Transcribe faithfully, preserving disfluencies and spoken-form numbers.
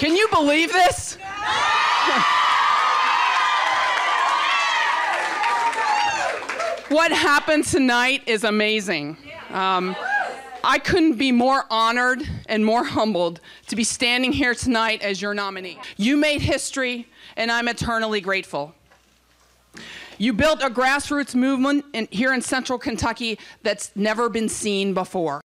Can you believe this? What happened tonight is amazing. Um, I couldn't be more honored and more humbled to be standing here tonight as your nominee. You made history, and I'm eternally grateful. You built a grassroots movement in, here in Central Kentucky that's never been seen before.